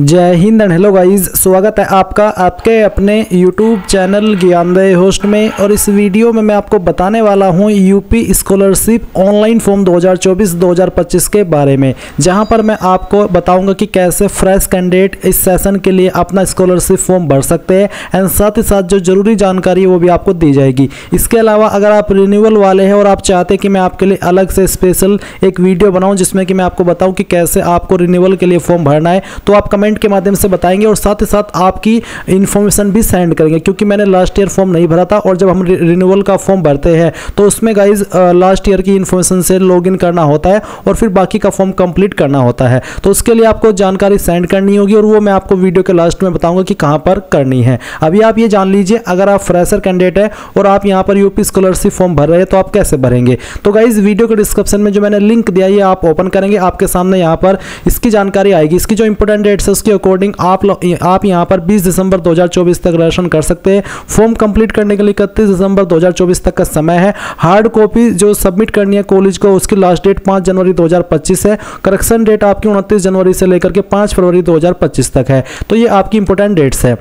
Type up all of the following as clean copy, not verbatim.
जय Hind and hello guys, स्वागत है आपका आपके अपने YouTube चैनल ज्ञानदेव होस्ट में। और इस वीडियो में मैं आपको बताने वाला हूं यूपी स्कॉलरशिप ऑनलाइन फॉर्म 2024-2025 के बारे में, जहां पर मैं आपको बताऊंगा कि कैसे फ्रेश कैंडिडेट इस सेशन के लिए अपना स्कॉलरशिप फॉर्म भर सकते हैं एंड साथ ही साथ जो ज़रूरी जानकारी है वो भी आपको दी जाएगी। इसके अलावा अगर आप रिन्यूअल वाले हैं और आप चाहते हैं कि मैं आपके लिए अलग से स्पेशल एक वीडियो बनाऊँ जिसमें कि मैं आपको बताऊँ कि कैसे आपको रिन्यूअल के लिए फॉर्म भरना है, तो आप कमेंट के माध्यम से बताएंगे और साथ ही साथ आपकी इन्फॉर्मेशन भी सेंड करेंगे, क्योंकि मैंने लास्ट ईयर फॉर्म नहीं भरा था। और जब हम रिन्यूअल का फॉर्म भरते हैं तो उसमें गाइज लास्ट ईयर की इन्फॉर्मेशन से लॉगिन करना होता है और फिर बाकी का फॉर्म कंप्लीट करना होता है। तो उसके लिए आपको जानकारी सेंड करनी होगी और वो मैं आपको वीडियो के लास्ट में बताऊंगा कि कहाँ पर करनी है। अभी आप ये जान लीजिए, अगर आप फ्रेशर कैंडिडेट है और आप यहाँ पर यूपी स्कॉलरशिप फॉर्म भर रहे हैं तो आप कैसे भरेंगे। तो गाइज वीडियो के डिस्क्रिप्शन में जो मैंने लिंक दिया है आप ओपन करेंगे, आपके सामने यहाँ पर इसकी जानकारी आएगी। इसकी जो इंपॉर्टेंट डेट उसके अकॉर्डिंग आप यहां पर 20 दिसंबर 2024 तक रजिस्ट्रेशन कर सकते हैं। फॉर्म कंप्लीट करने के लिए 31 दिसंबर 2024 तक का समय है। हार्ड कॉपी जो सबमिट करनी है कॉलेज को, उसकी लास्ट डेट 5 जनवरी 2025 है। करेक्शन डेट आपकी 29 जनवरी से लेकर के 5 फरवरी 2025 तक है। तो ये आपकी इंपॉर्टेंट डेट्स है।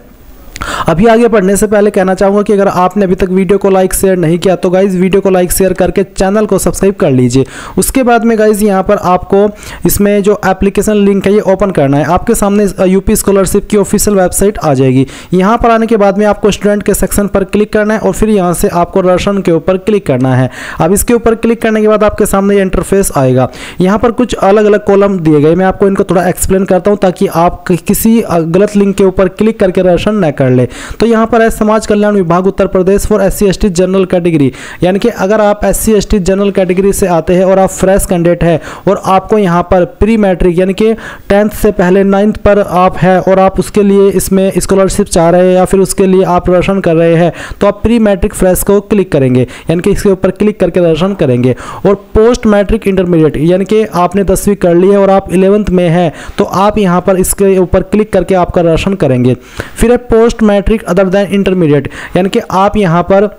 अभी आगे बढ़ने से पहले कहना चाहूँगा कि अगर आपने अभी तक वीडियो को लाइक शेयर नहीं किया तो गाइज़ वीडियो को लाइक शेयर करके चैनल को सब्सक्राइब कर लीजिए। उसके बाद में गाइज़ यहाँ पर आपको इसमें जो एप्लीकेशन लिंक है ये ओपन करना है। आपके सामने यूपी स्कॉलरशिप की ऑफिशियल वेबसाइट आ जाएगी। यहाँ पर आने के बाद में आपको स्टूडेंट के सेक्शन पर क्लिक करना है और फिर यहाँ से आपको रजिस्ट्रेशन के ऊपर क्लिक करना है। अब इसके ऊपर क्लिक करने के बाद आपके सामने ये इंटरफेस आएगा। यहाँ पर कुछ अलग अलग कॉलम दिए गए, मैं आपको इनको थोड़ा एक्सप्लेन करता हूँ ताकि आप किसी गलत लिंक के ऊपर क्लिक करके रजिस्ट्रेशन न कर ले। तो यहाँ पर है समाज कल्याण विभाग Uttar Pradesh for SC ST general category, यानी कि अगर आप SC ST जनरल कैटेगरी से आते हैं और आप फ्रेश कैंडिडेट है और आपको यहाँ पर प्री मैट्रिक यानी कि 10th से पहले 9th पर आप है और आप उसके लिए इसमें स्कॉलरशिप चाह रहे हैं या फिर उसके लिए आप रजिस्ट्रेशन कर रहे हैं, तो आप प्री मैट्रिक फ्रेश को क्लिक करेंगे, यानी कि इसके ऊपर क्लिक करके रजिस्ट्रेशन करेंगे। और पोस्ट मैट्रिक इंटरमीडिएट यानी कि आपने 10वीं कर ली है और आप 11th में है तो आप यहाँ पर इसके ऊपर क्लिक करके आपका रजिस्ट्रेशन करेंगे। फिर है post matric other than intermediate, यानी कि आप यहाँ पर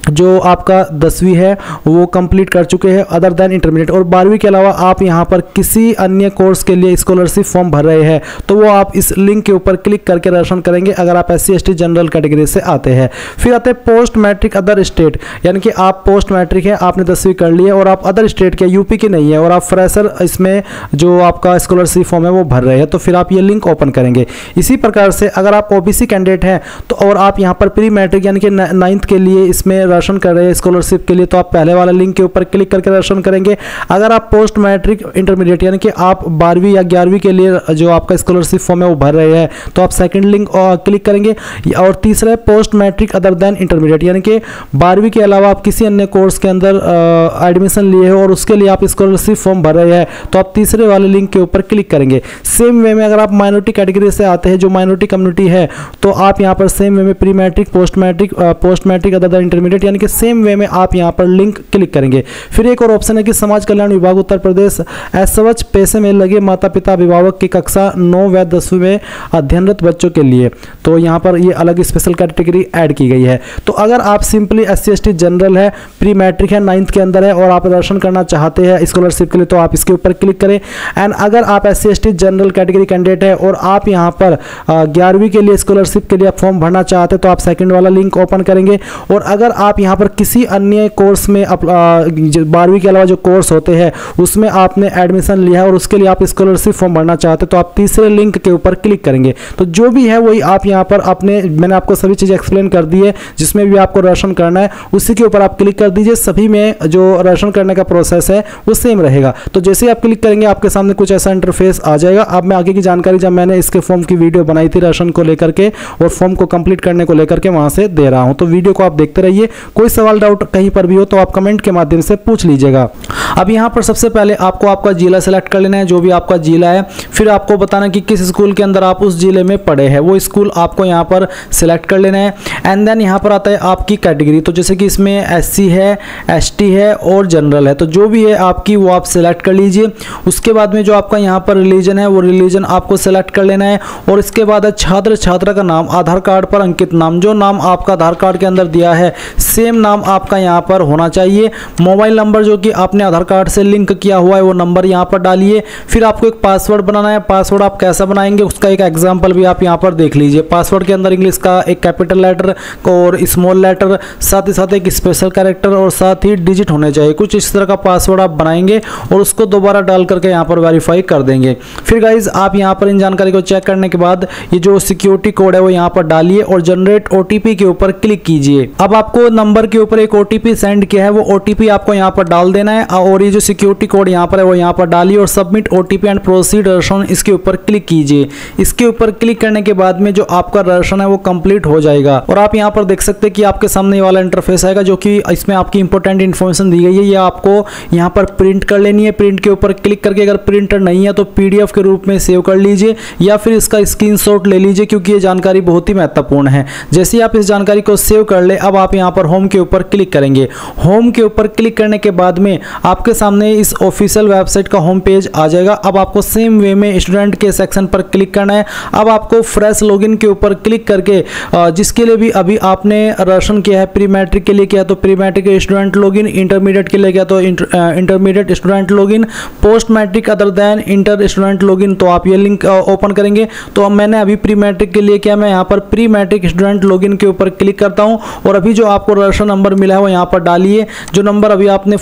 जो आपका 10वीं है वो कंप्लीट कर चुके हैं अदर देन इंटरमीडिएट और 12वीं के अलावा आप यहाँ पर किसी अन्य कोर्स के लिए स्कॉलरशिप फॉर्म भर रहे हैं तो वो आप इस लिंक के ऊपर क्लिक करके रजिस्ट्रेशन करेंगे अगर आप SC ST जनरल कैटेगरी से आते हैं। फिर आते हैं पोस्ट मैट्रिक अदर स्टेट, यानी कि आप पोस्ट मैट्रिक है, आपने 10वीं कर ली है और आप अदर स्टेट के यूपी के नहीं है और आप फ्रेशर इसमें जो आपका स्कॉलरशिप फॉर्म है वो भर रहे हैं, तो फिर आप ये लिंक ओपन करेंगे। इसी प्रकार से अगर आप OBC कैंडिडेट हैं तो और आप यहाँ पर प्री मैट्रिक यानी कि 9th के लिए इसमें रजिस्ट्रेशन कर रहे हैं स्कॉलरशिप के लिए, तो आप पहले वाला लिंक के ऊपर क्लिक करके रजिस्ट्रेशन करेंगे। अगर आप पोस्ट मैट्रिक इंटरमीडिएट यानी कि आप 12वीं या 11वीं के लिए जो आपका स्कॉलरशिप फॉर्म है वो भर रहे हैं तो आप सेकंड लिंक क्लिक करेंगे। और तीसरा है post matric other than intermediate, यानी कि 12वीं के अलावा आप किसी अन्य कोर्स के अंदर एडमिशन लिए हो और उसके लिए आप स्कॉलरशिप फॉर्म भर रहे हैं तो आप तीसरे वाले लिंक के ऊपर क्लिक करेंगे। सेम वे में अगर आप माइनॉरिटी कैटेगरी से आते हैं, जो माइनॉरिटी कम्युनिटी है, तो आप यहाँ पर सेम वे में pre matric post matric other than intermediate यानी कि सेम वे में आप यहां पर लिंक क्लिक करेंगे। फिर एक और ऑप्शन है कि समाज कल्याण विभाग उत्तर प्रदेश SVH पैसे में लगे माता पिता अभिभावक की कक्षा 9 व 10वीं में अध्ययनरत बच्चों के लिए, तो यहां पर ये अलग स्पेशल कैटेगरी ऐड की गई है। तो अगर आप सिंपली SC ST जनरल है, प्री मैट्रिक है, 9th के अंदर है और आप रजिस्ट्रेशन करना चाहते हैं स्कॉलरशिप के लिए तो आप इसके ऊपर क्लिक करें। एंड अगर आप SC ST general category candidate है और आप यहाँ पर 11वीं के लिए स्कॉलरशिप के लिए फॉर्म भरना चाहते हैं तो आप सेकेंड वाला लिंक ओपन करेंगे। और अगर आप यहाँ पर किसी अन्य कोर्स में 12वीं के अलावा जो कोर्स होते हैं उसमें आपने एडमिशन लिया है और उसके लिए आप स्कॉलरशिप फॉर्म भरना चाहते हैं तो आप तीसरे लिंक के ऊपर क्लिक करेंगे। तो जो भी है वही आप यहाँ पर मैंने आपको सभी चीज़ें एक्सप्लेन कर दी है, जिसमें भी आपको रजिस्ट्रेशन करना है उसी के ऊपर आप क्लिक कर दीजिए। सभी में जो रजिस्ट्रेशन करने का प्रोसेस है वो सेम रहेगा। तो जैसे ही आप क्लिक करेंगे आपके सामने कुछ ऐसा इंटरफेस आ जाएगा। अब मैं आगे की जानकारी जब मैंने इसके फॉर्म की वीडियो बनाई थी रजिस्ट्रेशन को लेकर के और फॉर्म को कंप्लीट करने को लेकर के वहाँ से दे रहा हूँ, तो वीडियो को आप देखते रहिए। कोई सवाल डाउट कहीं पर भी हो तो आप कमेंट के माध्यम से पूछ लीजिएगा। अब यहाँ पर सबसे पहले आपको आपका जिला सेलेक्ट कर लेना है, जो भी आपका जिला है। फिर आपको बताना कि किस स्कूल के अंदर आप उस जिले में पढ़े हैं, वो स्कूल आपको यहाँ पर सिलेक्ट कर लेना है। एंड देन यहाँ पर आता है आपकी कैटेगरी, तो जैसे कि इसमें SC है, ST है और जनरल है, तो जो भी है आपकी वो आप सिलेक्ट कर लीजिए। उसके बाद में जो आपका यहाँ पर रिलीजन है वो रिलीजन आपको सिलेक्ट कर लेना है। और इसके बाद छात्र छात्रा का नाम आधार कार्ड पर अंकित नाम, जो नाम आपका आधार कार्ड के अंदर दिया है सेम नाम आपका यहाँ पर होना चाहिए। मोबाइल नंबर जो कि आपने आधार कार्ड से लिंक किया हुआ है वो नंबर यहाँ पर डालिए। फिर आपको एक पासवर्ड बनाना है। पासवर्ड आप कैसा बनाएंगे उसका एक एग्जाम्पल भी आप यहाँ पर देख लीजिए। पासवर्ड के अंदर इंग्लिश का एक कैपिटल लेटर और स्मॉल लेटर, साथ ही साथ एक स्पेशल कैरेक्टर और साथ ही डिजिट होने चाहिए। कुछ इस तरह का पासवर्ड आप बनाएंगे और उसको दोबारा डाल करके यहाँ पर वेरीफाई कर देंगे। फिर गाइज आप यहाँ पर इन जानकारी को चेक करने के बाद ये जो सिक्योरिटी कोड है वो यहाँ पर डालिए और जनरेट ओटीपी के ऊपर क्लिक कीजिए। अब आपको नंबर के ऊपर एक ओटीपी सेंड किया है वो ओटीपी आपको यहाँ पर डाल देना है और ये जो सिक्योरिटी कोड यहाँ पर है वो यहाँ पर डालिए और submit OTP and proceed registration इसके ऊपर क्लिक कीजिए। इसके ऊपर क्लिक करने के बाद में जो आपका रजिस्ट्रेशन है वो कंप्लीट हो जाएगा और आप यहाँ पर देख सकते हैं कि आपके सामने वाला इंटरफेस आएगा जो कि इसमें आपकी इंपॉर्टेंट इन्फॉर्मेशन दी गई है। ये आपको यहाँ पर प्रिंट कर लेनी है। प्रिंट के ऊपर क्लिक करके अगर प्रिंटर नहीं है तो पीडीएफ के रूप में सेव कर लीजिए या फिर इसका स्क्रीनशॉट ले लीजिए क्योंकि ये जानकारी बहुत ही महत्वपूर्ण है। जैसे ही आप इस जानकारी को सेव कर ले अब आप यहाँ पर होम के ऊपर क्लिक करेंगे। होम के ऊपर क्लिक करने के बाद में आपके सामने इस ऑफिशियल वेबसाइट का होम पेज आ जाएगा। अब आपको सेम वे में स्टूडेंट के सेक्शन पर क्लिक करना है। अब आपको फ्रेश लॉगिन के ऊपर क्लिक करके जिसके लिए भी अभी आपने रजिस्ट्रेशन किया है, प्री मैट्रिक के लिए किया तो pre matric student login, intermediate के लिए किया तो intermediate student login, post matric other than inter student login, तो आप ये लिंक ओपन करेंगे। तो अब मैंने अभी प्री मैट्रिक के लिए किया, मैं यहाँ पर प्री मैट्रिक स्टूडेंट लॉगिन के ऊपर क्लिक करता हूँ और अभी जो आपको रजिस्ट्रेशन नंबर मिला है वो यहाँ पर डालिए। जो नंबर अभी आपने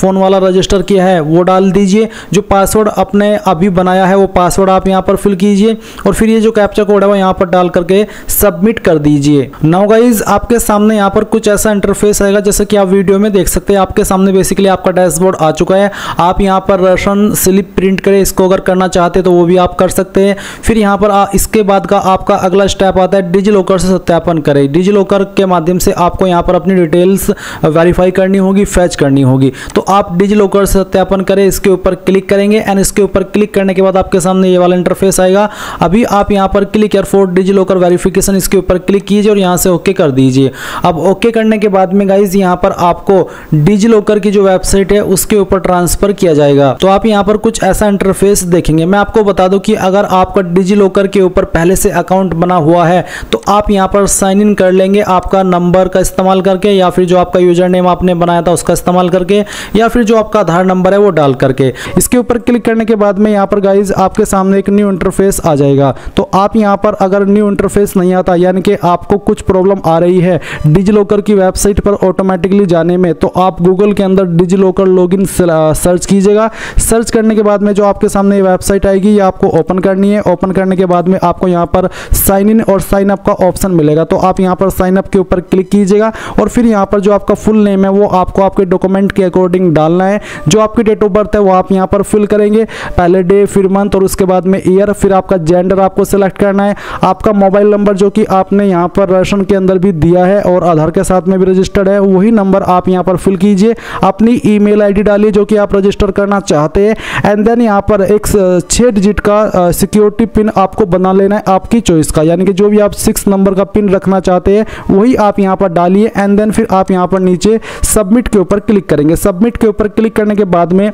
फोन वाला रजिस्टर किया है वो डाल दीजिए। जो पासवर्ड आपने अभी बनाया है वो पासवर्ड आप यहाँ पर फिल कीजिए और फिर ये जो कैप्चा कोड है वो यहाँ पर डाल करके सबमिट कर दीजिए। नाउ गाइज आपके सामने यहाँ पर कुछ ऐसा इंटरफेस आएगा जैसे कि आप वीडियो में देख सकते हैं। आपके सामने बेसिकली आपका डैशबोर्ड आ चुका है। आप यहाँ पर रजिस्ट्रेशन स्लिप प्रिंट करें, इसको अगर करना चाहते तो वो भी आप कर सकते हैं। फिर यहाँ पर इसके बाद का आपका अगला स्टेप आता है डिजी लॉकर से सत्यापन करें। डिजी लॉकर के माध्यम से आपको यहाँ पर अपनी डिटेल्स वेरीफाई करनी होगी, फैच करनी होगी, तो आप डिजी लॉकर से सत्यापन करें इसके ऊपर क्लिक करेंगे एंड इसके ऊपर क्लिक करने के बाद आपके सामने ये वाला इंटरफेस आएगा। अभी आप यहाँ पर click here for DigiLocker verification इसके ऊपर क्लिक कीजिए और यहाँ से ओके कर दीजिए। अब ओके करने के बाद में गाइज यहाँ पर आपको डिजी लॉकर की जो वेबसाइट है उसके ऊपर ट्रांसफर किया जाएगा। तो आप यहाँ पर कुछ ऐसा इंटरफेस देखेंगे। मैं आपको बता दूं कि अगर आपका डिजी लॉकर के ऊपर पहले से अकाउंट बना हुआ है तो आप यहाँ पर साइन इन कर लेंगे आपका नंबर का इस्तेमाल करके या फिर जो आपका यूजर नेम आपने बनाया था उसका इस्तेमाल करके या फिर जो आपका आधार नंबर है वो डाल करके। इसके ऊपर क्लिक करने के बाद में यहाँ पर गाइज आपके सामने एक न्यू इंटरफेस आ जाएगा। तो आप यहाँ पर अगर न्यू इंटरफेस नहीं आता यानी कि आपको कुछ प्रॉब्लम आ रही है डिजी लॉकर की वेबसाइट पर ऑटोमेटिकली जाने में, तो आप गूगल के अंदर डिजी लॉकर लॉगिन सर्च कीजिएगा। सर्च करने के बाद में जो आपके सामने ये वेबसाइट आएगी ये आपको ओपन करनी है। ओपन करने के बाद में आपको यहाँ पर साइन इन और साइन अप का ऑप्शन मिलेगा, तो आप यहाँ पर साइन अप के ऊपर क्लिक कीजिएगा और फिर यहाँ पर जो आपका फुल नेम है वो आपको आपके डॉक्यूमेंट के अकॉर्डिंग डालना है। जो आपकी डेट ऑफ बर्थ है वो आप यहाँ पर फिल करेंगे, पहले डे फिर मंथ और उसके बाद में ईयर। फिर आपका जेंडर आपको सिलेक्ट करना है। आपका मोबाइल नंबर जो कि आपने यहाँ पर राशन के अंदर भी दिया है और आधार के साथ में भी रजिस्टर्ड है वही नंबर आप यहाँ पर फिल कीजिए। अपनी ईमेल आईडी डालिए जो कि आप रजिस्टर करना चाहते हैं एंड देन यहाँ पर एक 6 डिजिट का सिक्योरिटी पिन आपको बना लेना है आपकी चॉइस का, यानी कि जो भी आप 6 नंबर का पिन रखना चाहते हैं वही आप यहाँ पर डालिए एंड देन फिर आप यहाँ पर नीचे सबमिट के ऊपर क्लिक करेंगे। सबमिट के ऊपर क्लिक करने के बाद में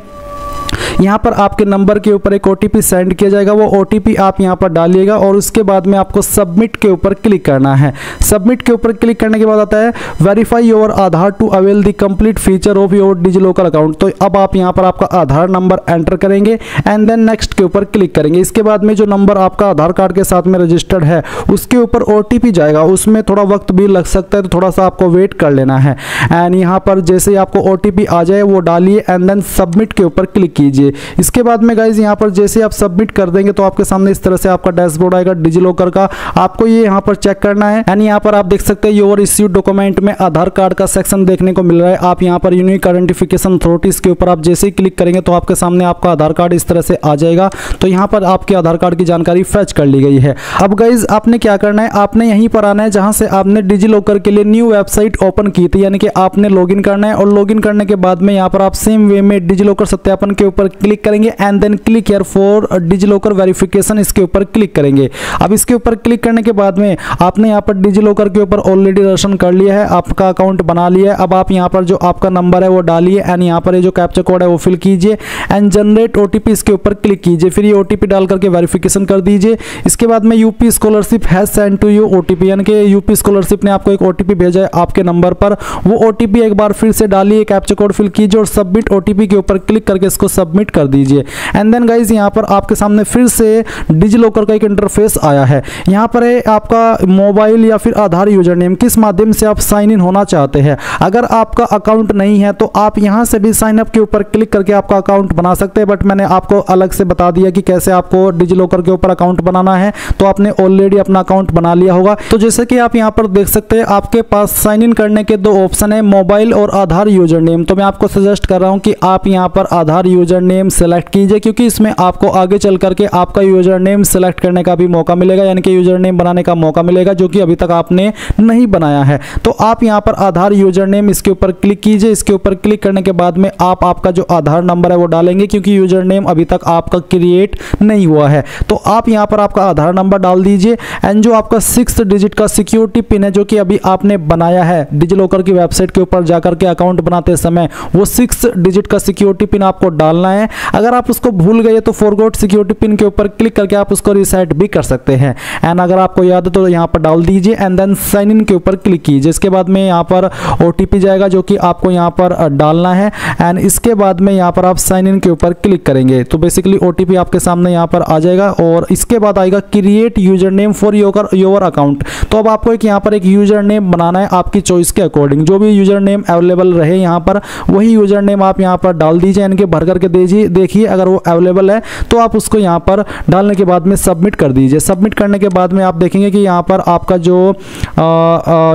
यहाँ पर आपके नंबर के ऊपर एक ओटीपी सेंड किया जाएगा, वो ओटीपी आप यहाँ पर डालिएगा और उसके बाद में आपको सबमिट के ऊपर क्लिक करना है। सबमिट के ऊपर क्लिक करने के बाद आता है verify your Aadhaar to avail the complete feature of your DigiLocker account. तो अब आप यहाँ पर आपका आधार नंबर एंटर करेंगे एंड देन नेक्स्ट के ऊपर क्लिक करेंगे। इसके बाद में जो नंबर आपका आधार कार्ड के साथ में रजिस्टर्ड है उसके ऊपर ओटीपी जाएगा, उसमें थोड़ा वक्त भी लग सकता है तो थोड़ा सा आपको वेट कर लेना है। एंड यहाँ पर जैसे ही आपको ओटीपी आ जाए वो डालिए एंड देन सबमिट के ऊपर क्लिक कीजिए। इसके बाद में गाइज यहाँ पर जैसे आप सबमिट कर देंगे तो आपके सामने इस तरह से आपका डैशबोर्ड आएगा डिजी लॉकर का। आपको ये यहाँ पर चेक करना है एंड यहाँ पर आप देख सकते हैं योर इश्यूड डॉक्यूमेंट में आधार कार्ड का सेक्शन देखने को मिल रहा है। आप यहाँ पर यूनिक आइडेंटिफिकेशन अथॉरिटी के ऊपर आप जैसे ही क्लिक करेंगे तो आपके सामने आपका आधार कार्ड इस तरह से आ जाएगा। तो यहाँ पर आपके आधार कार्ड की जानकारी फैच कर ली गई है। अब गाइज आपने क्या करना है, आपने यहीं पर आना है जहाँ से आपने डिजी लॉकर के लिए न्यू वेबसाइट ओपन की थी, यानी कि आपने लॉग इन करना है और लॉग इन करने के बाद में यहाँ पर आप सेम वे में डिजी लॉकर सत्यापन के ऊपर क्लिक करेंगे and then click here for DigiLocker verification, इसके ऊपर क्लिक करेंगे। अब इसके ऊपर क्लिक करने के बाद में आपने यहाँ पर डिजिलॉकर के ऊपर ऑलरेडी रजिस्ट्रेशन कर लिया है, आपका अकाउंट बना लिया है। अब आप यहाँ पर जो आपका नंबर है वो डालिए एंड यहाँ पर ये जो कैप्चा कोड है वो फिल कीजिए एंड जनरेट ओटीपी इसके ऊपर क्लिक कीजिए। फिर ये ओटीपी डाल करके वेरिफिकेशन कर दीजिए। इसके बाद में UP scholarship has send to you OTP, यानी कि यूपी स्कॉलरशिप ने आपको एक ओटीपी भेजा है आपके नंबर पर, वो ओटीपी एक बार फिर से डालिए, कैप्चा कोड फिल कीजिए और सबमिट ओटीपी के ऊपर क्लिक करके इसको सबमिट कर दीजिए। एंड देन गाइज यहाँ पर आपके सामने फिर से डिजिलॉकर का एक इंटरफेस आया है। यहाँ पर है आपका मोबाइल या फिर आधार यूजर नेम, किस माध्यम से आप साइन इन होना चाहते हैं। अगर आपका अकाउंट नहीं है तो आप यहाँ से भी साइन अप के ऊपर क्लिक करके आपका अकाउंट बना सकते हैं, बट मैंने आपको अलग से बता दिया कि कैसे आपको डिजिलॉकर के ऊपर अकाउंट बनाना है, तो आपने ऑलरेडी अपना अकाउंट बना लिया होगा। तो जैसे कि आप यहाँ पर देख सकते हैं आपके पास साइन इन करने के दो ऑप्शन है, मोबाइल और आधार यूजर नेम। तो मैं आपको सजेस्ट कर रहा हूँ कि आप यहाँ पर आधार यूजर नेम सेलेक्ट कीजिए, क्योंकि इसमें आपको आगे चल करके आपका यूजर नेम सेलेक्ट करने का भी मौका मिलेगा, यानी कि यूजर नेम बनाने का मौका मिलेगा जो कि अभी तक आपने नहीं बनाया है। तो आप यहाँ पर आधार यूजर नेम इसके ऊपर क्लिक कीजिए। इसके ऊपर क्लिक करने के बाद में आप आपका जो आधार नंबर है वो डालेंगे, क्योंकि यूजर नेम अभी तक आपका क्रिएट नहीं हुआ है। तो आप यहाँ पर आपका आधार नंबर डाल दीजिए एंड जो आपका 6 डिजिट का सिक्योरिटी पिन है जो कि अभी आपने बनाया है डिजिलॉकर की वेबसाइट के ऊपर जाकर के अकाउंट बनाते समय, वो 6 डिजिट का सिक्योरिटी पिन आपको डालना है। अगर आप उसको भूल गए तो फॉरगॉट सिक्योरिटी पिन के ऊपर क्लिक करके आप उसको रीसेट भी कर सकते हैं एंड अगर आपको याद है तो यहाँ पर डाल दीजिए एंड देन साइन इन के ऊपर क्लिक कीजिए। इसके बाद में यहाँ पर ओटीपी जाएगा जो कि आपको यहाँ पर डालना है एंड इसके बाद में यहाँ पर आप साइन इन के ऊपर क्लिक करेंगे। तो बेसिकली ओटीपी आपके सामने यहाँ पर आ जाएगा और इसके बाद आएगा create user name for your account. तो अब आपको एक यहाँ पर एक यूजर नेम बनाना है आपकी चॉइस के अकॉर्डिंग, जो भी यूजर नेम अवेलेबल रहे यहाँ पर वही यूजर नेम आप यहाँ पर डाल दीजिए, यानी कि भर करके दीजिए, देखिए अगर वो अवेलेबल है तो आप उसको यहाँ पर डालने के बाद में सबमिट कर दीजिए। सबमिट करने के बाद में आप देखेंगे कि यहाँ पर आपका जो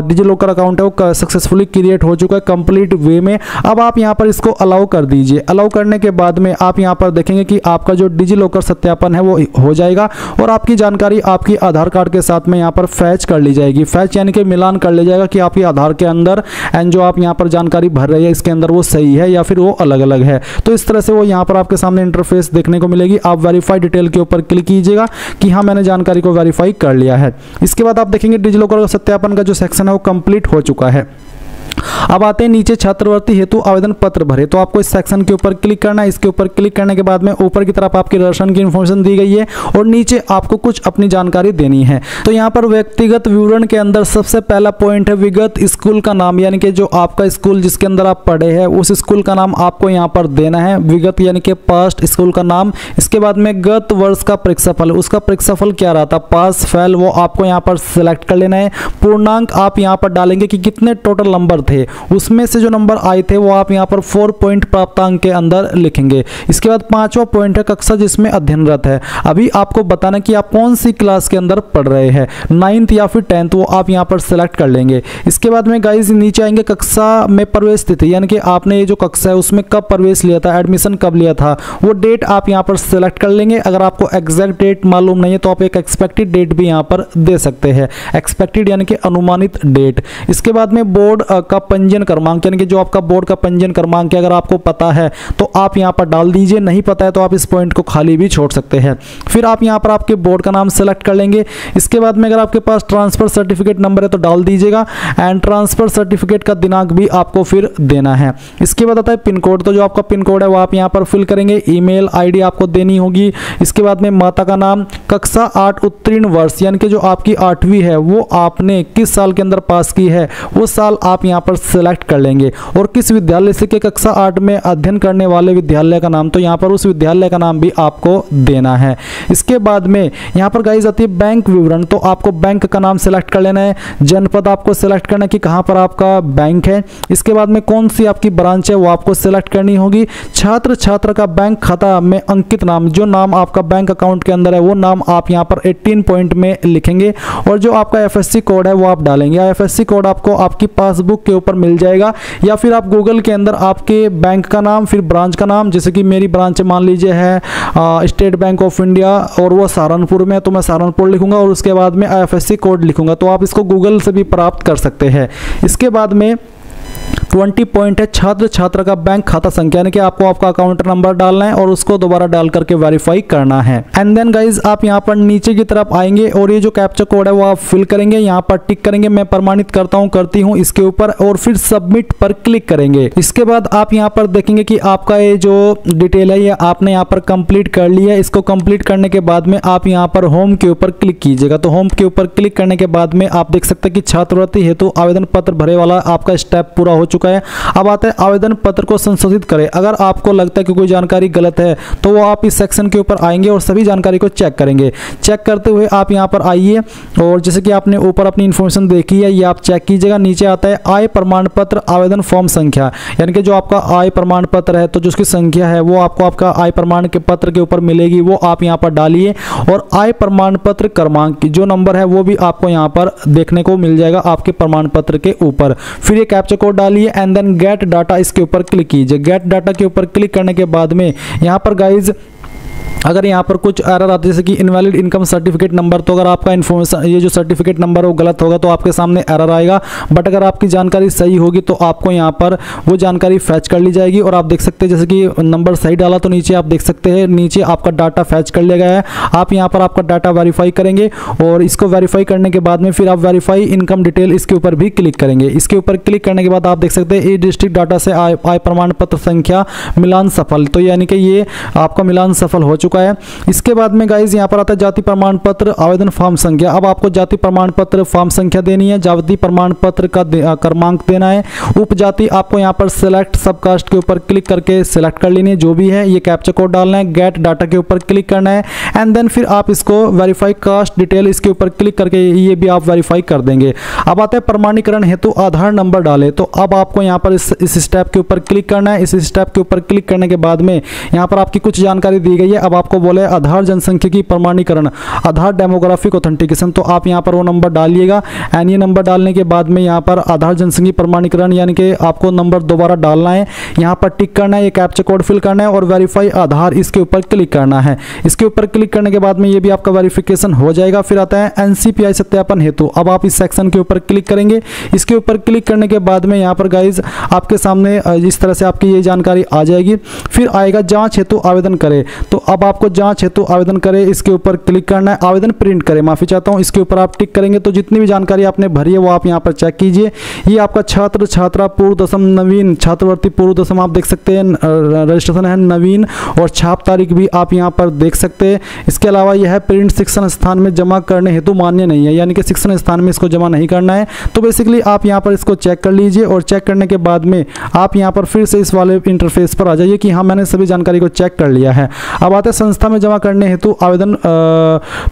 डिजिलॉकर अकाउंट है वो सक्सेसफुली क्रिएट हो चुका है कंप्लीट वे में। अब आप यहाँ पर इसको अलाउ कर दीजिए। अलाउ करने के बाद में आप यहाँ पर देखेंगे कि आपका जो डिजिलॉकर सत्यापन है वो हो जाएगा और आपकी जानकारी आपकी आधार कार्ड के साथ में यहाँ पर फैच कर ली जाएगी। फैच यानी कि मिलान कर लिया जाएगा कि आपके आधार के अंदर एंड जो आप यहाँ पर जानकारी भर रही है इसके अंदर वो सही है या फिर वो अलग अलग है। तो इस तरह से वो यहाँ पर आपके सामने इंटरफेस देखने को मिलेगी। आप वेरीफाई डिटेल के ऊपर क्लिक कीजिएगा कि हाँ मैंने जानकारी को वेरीफाई कर लिया है। इसके बाद आप देखेंगे डिजिलॉकर सत्यापन का जो सेक्शन है वो कंप्लीट हो चुका है। अब आते हैं नीचे छात्रवृत्ति हेतु आवेदन पत्र भरे, तो आपको इस सेक्शन के ऊपर क्लिक करना है। इसके ऊपर क्लिक करने के बाद में ऊपर की तरफ आपकी राशन की इन्फॉर्मेशन दी गई है और नीचे आपको कुछ अपनी जानकारी देनी है। तो यहाँ पर व्यक्तिगत विवरण के अंदर सबसे पहला पॉइंट है विगत स्कूल का नाम, यानी कि जो आपका स्कूल जिसके अंदर आप पढ़े हैं उस स्कूल का नाम आपको यहाँ पर देना है, विगत यानी कि पास्ट स्कूल का नाम। इसके बाद में गत वर्ष का परीक्षाफल, उसका परीक्षाफल क्या रहा था, पास फेल, वो आपको यहाँ पर सिलेक्ट कर लेना है। पूर्णांक आप यहाँ पर डालेंगे कि कितने टोटल नंबर थे, उसमें से जो नंबर आए थे वो आप यहाँ पर 4 पॉइंट प्राप्तांक के अंदर लिखेंगे। इसके बाद 5वां पॉइंट है कक्षा जिसमें अध्ययनरत है, अभी आपको बताना कि आप कौन सी क्लास के अंदर पढ़ रहे हैं, 9th या फिर 10th, वो आप यहाँ पर सेलेक्ट कर लेंगे। इसके बाद में गाइज नीचे आएंगे कक्षा में प्रवेश तिथि, यानी कि आपने ये जो कक्षा है उसमें कब प्रवेश लिया था, एडमिशन कब लिया था, वो डेट आप यहाँ पर सेलेक्ट कर लेंगे। अगर आपको एग्जैक्ट डेट मालूम नहीं है तो आप एक एक्सपेक्टेड डेट भी यहाँ पर दे सकते हैं, एक्सपेक्टेड यानी कि अनुमानित डेट। इसके बाद में बोर्ड का पंजीयन क्रमांक, यानी कि जो आपका बोर्ड का पंजीयन क्रमांक है अगर आपको पता है तो आप यहाँ पर डाल दीजिए, नहीं पता है तो आप इस पॉइंट को खाली भी छोड़ सकते हैं। फिर आप यहाँ पर आपके बोर्ड का नाम सेलेक्ट कर लेंगे। इसके बाद में अगर आपके पास ट्रांसफर सर्टिफिकेट नंबर है तो डाल दीजिएगा एंड ट्रांसफर सर्टिफिकेट का दिनांक भी आपको फिर देना है। इसके बाद आता है पिन कोड, तो जो आपका पिन कोड है वो आप यहाँ पर फिल करेंगे। ईमेल आईडी आपको देनी होगी। इसके बाद में माता का नाम, कक्षा 8 उत्तीर्ण वर्ष, यानी कि जो आपकी 8वीं है वो आपने किस साल के अंदर पास की है वो साल आप यहाँ पर सेलेक्ट कर लेंगे। और किस विद्यालय से के कक्षा 8 में अध्ययन करने वाले विद्यालय का नाम, तो यहाँ पर उस विद्यालय का नाम भी आपको देना है। इसके बाद में यहाँ पर गाइस आती है बैंक विवरण, तो आपको बैंक का नाम सेलेक्ट कर लेना है, जनपद आपको सेलेक्ट करना है कि कहाँ पर आपका बैंक है। इसके बाद में कौन सी आपकी ब्रांच है वो आपको सेलेक्ट करनी होगी। छात्र छात्रा का बैंक खाता में अंकित नाम, जो नाम आपका बैंक अकाउंट के अंदर है वो नाम आप यहाँ पर 18 पॉइंट में लिखेंगे और जो आपका FSC कोड है वो आप डालेंगे। FSC कोड आपको आपकी पासबुक के ऊपर मिल जाएगा या फिर आप गूगल के अंदर आपके बैंक का नाम फिर ब्रांच का नाम, जैसे कि मेरी ब्रांच मान लीजिए है स्टेट बैंक ऑफ इंडिया और वो सहारनपुर में है तो मैं सहारनपुर लिखूंगा और उसके बाद में IFSC कोड लिखूंगा। तो आप इसको गूगल से भी प्राप्त कर सकते हैं। इसके बाद में 20 पॉइंट है छात्र छात्रा का बैंक खाता संख्या, यानी कि आपको आपका अकाउंट नंबर डालना है और उसको दोबारा डाल करके वेरीफाई करना है। एंड देन गाइज आप यहाँ पर नीचे की तरफ आएंगे और ये जो कैप्चा कोड है वो आप फिल करेंगे, यहाँ पर टिक करेंगे, मैं प्रमाणित करता हूँ करती हूँ इसके ऊपर, और फिर सबमिट पर क्लिक करेंगे। इसके बाद आप यहाँ पर देखेंगे कि आपका ये जो डिटेल है ये आपने यहाँ पर कंप्लीट कर लिया है। इसको कंप्लीट करने के बाद में आप यहाँ पर होम के ऊपर क्लिक कीजिएगा। तो होम के ऊपर क्लिक करने के बाद में आप देख सकते हैं कि छात्रवृत्ति हेतु आवेदन पत्र भरे वाला आपका स्टेप पूरा हो चुका है। अब आता है आवेदन पत्र को संशोधित करें। अगर आपको लगता है कि कोई जानकारी गलत है तो वो आप इस सेक्शन के ऊपर आएंगे और सभी जानकारी को चेक करेंगे। चेक करते हुए आप यहाँ पर आइए और जैसे कि आपने ऊपर अपनी इन्फॉर्मेशन देखी है ये आप चेक कीजिएगा। नीचे आता है आय प्रमाण पत्र आवेदन फॉर्म संख्या, यानी कि जो आपका आय प्रमाण पत्र है तो जिसकी संख्या है वो आपको आपका आय प्रमाण के पत्र के ऊपर मिलेगी, वो आप यहाँ पर डालिए। और आय प्रमाण पत्र क्रमांक जो नंबर है वो भी आपको यहाँ पर देखने को मिल जाएगा आपके प्रमाण पत्र के ऊपर। फिर ये कैप्चा कोड डालिए एंड देन गेट डाटा इसके ऊपर क्लिक कीजिए। गेट डाटा के ऊपर क्लिक करने के बाद में यहाँ पर गाइज अगर यहाँ पर कुछ एरर आती है जैसे कि इनवैलिड इनकम सर्टिफिकेट नंबर, तो अगर आपका इन्फॉर्मेशन ये जो सर्टिफिकेट नंबर वो गलत होगा तो आपके सामने एरर आएगा। बट अगर आपकी जानकारी सही होगी तो आपको यहाँ पर वो जानकारी फैच कर ली जाएगी। और आप देख सकते हैं जैसे कि नंबर सही डाला तो नीचे आप देख सकते हैं नीचे आपका डाटा फैच कर लिया गया है। आप यहाँ पर आपका डाटा वेरीफाई करेंगे और इसको वेरीफाई करने के बाद में फिर आप वेरीफाई इनकम डिटेल इसके ऊपर भी क्लिक करेंगे। इसके ऊपर क्लिक करने के बाद आप देख सकते हैं ई डिस्ट्रिक्ट डाटा से आय प्रमाण पत्र संख्या मिलान सफल, तो यानी कि ये आपका मिलान सफल हो चुका है। इसके बाद में गाइज यहाँ पर आता है जाति प्रमाण पत्र आवेदन फॉर्म संख्या। अब आपको जाति प्रमाण पत्र फॉर्म संख्या देनी है, जाति प्रमाण पत्र का क्रमांक देना है। उपजाति आपको यहाँ पर सिलेक्ट सबकास्ट के ऊपर क्लिक करके सिलेक्ट कर लेनी है जो भी है। ये कैप्चा कोड डालना है, गेट डाटा के ऊपर क्लिक करना है एंड देन फिर आप इसको वेरीफाई कास्ट डिटेल इसके ऊपर क्लिक करके ये भी आप वेरीफाई कर देंगे। अब आता है प्रमाणीकरण हेतु आधार नंबर डाले, तो अब आपको यहाँ पर इस स्टेप के ऊपर क्लिक करना है। इस स्टेप के ऊपर क्लिक करने के बाद में यहाँ पर आपकी कुछ जानकारी दी गई है। अब आपको बोले आधार जनसंख्यिकी प्रमाणीकरण, आधार डेमोग्राफिक ऑथेंटिकेशन, तो आप यहाँ पर वो नंबर डालिएगा एंड ये नंबर डालने के बाद में यहाँ पर आधार जनसंख्यिकी प्रमाणीकरण यानी कि आपको नंबर दोबारा डालना है, यहाँ पर टिक करना है, ये कैप्चा कोड फिल करना है और वेरीफाई आधार इसके ऊपर क्लिक करना है। इसके ऊपर क्लिक करने के बाद में ये भी आपका वेरीफिकेशन हो जाएगा। फिर आता है एनसीपीआई सत्यापन हेतु, अब आप इस सेक्शन के ऊपर क्लिक करेंगे। इसके ऊपर क्लिक करने के बाद में यहाँ पर गाइज आपके सामने इस तरह से आपकी ये जानकारी आ जाएगी। फिर आएगा जाँच हेतु आवेदन करें, तो अब आपको जांच हेतु आवेदन करें इसके ऊपर क्लिक करना है। आवेदन प्रिंट करें, माफी चाहता हूं, इसके ऊपर आप टिक करेंगे। तो जितनी भी जानकारी आपने भरी है वो आप यहां पर चेक कीजिए। ये आपका छात्र छात्रा पूर्व दशम नवीन छात्रवृत्ति पूर्व दशम आप देख सकते हैं, रजिस्ट्रेशन है नवीन और छाप तारीख भी आप यहाँ पर देख सकते हैं। इसके अलावा यह है प्रिंट शिक्षण स्थान में जमा करने हेतु मान्य नहीं है, यानी कि शिक्षण स्थान में इसको जमा नहीं करना है। तो बेसिकली आप यहाँ पर इसको चेक कर लीजिए और चेक करने के बाद में आप यहाँ पर फिर से इस वाले इंटरफेस पर आ जाइए कि हाँ मैंने सभी जानकारी को चेक कर लिया है। अब आते संस्था में जमा करने हेतु आवेदन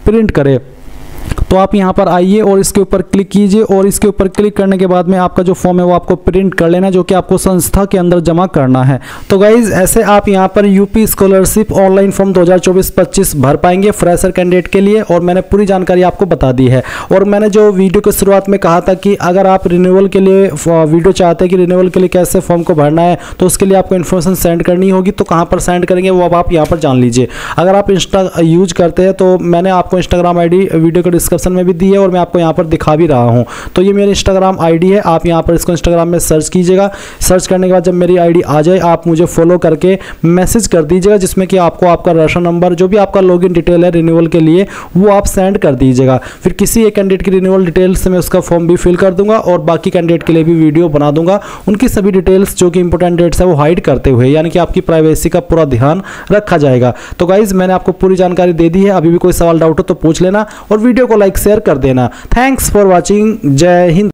प्रिंट करें, तो आप यहाँ पर आइए और इसके ऊपर क्लिक कीजिए और इसके ऊपर क्लिक करने के बाद में आपका जो फॉर्म है वो आपको प्रिंट कर लेना है जो कि आपको संस्था के अंदर जमा करना है। तो गाइज ऐसे आप यहाँ पर यूपी स्कॉलरशिप ऑनलाइन फॉर्म 2024-25 भर पाएंगे फ्रेशर कैंडिडेट के लिए। और मैंने पूरी जानकारी आपको बता दी है। और मैंने जो वीडियो की शुरुआत में कहा था कि अगर आप रिन्यूअल के लिए वीडियो चाहते हैं कि रिन्यूअल के लिए कैसे फॉर्म को भरना है तो उसके लिए आपको इन्फॉर्मेशन सेंड करनी होगी, तो कहाँ पर सेंड करेंगे वो अब आप यहाँ पर जान लीजिए। अगर आप इंस्टा यूज करते हैं तो मैंने आपको इंस्टाग्राम आई डी वीडियो को डिस्क्रिप्शन में भी दी है और मैं आपको यहाँ पर दिखा भी रहा हूँ। तो ये मेरी इंस्टाग्राम आईडी है, आप यहाँ पर इसको इंस्टाग्राम में सर्च कीजिएगा। सर्च करने के बाद जब मेरी आईडी आ जाए आप मुझे फॉलो करके मैसेज कर दीजिएगा जिसमें कि आपको आपका राशन नंबर जो भी आपका लॉगिन डिटेल है रिन्यूअल के लिए वो आप सेंड कर दीजिएगा। फिर किसी एक कैंडिडेट की रिन्यूअल डिटेल्स से मैं उसका फॉर्म भी फिल कर दूंगा और बाकी कैंडिडेट के लिए भी वीडियो बना दूंगा, उनकी सभी डिटेल्स जो कि इंपॉर्टेंट डेट्स है वो हाइड करते हुए, यानी कि आपकी प्राइवेसी का पूरा ध्यान रखा जाएगा। तो गाइज मैंने आपको पूरी जानकारी दे दी है। अभी भी कोई सवाल डाउट हो तो पूछ लेना और वीडियो को लाइक शेयर कर देना। Thanks for watching. जय हिंद।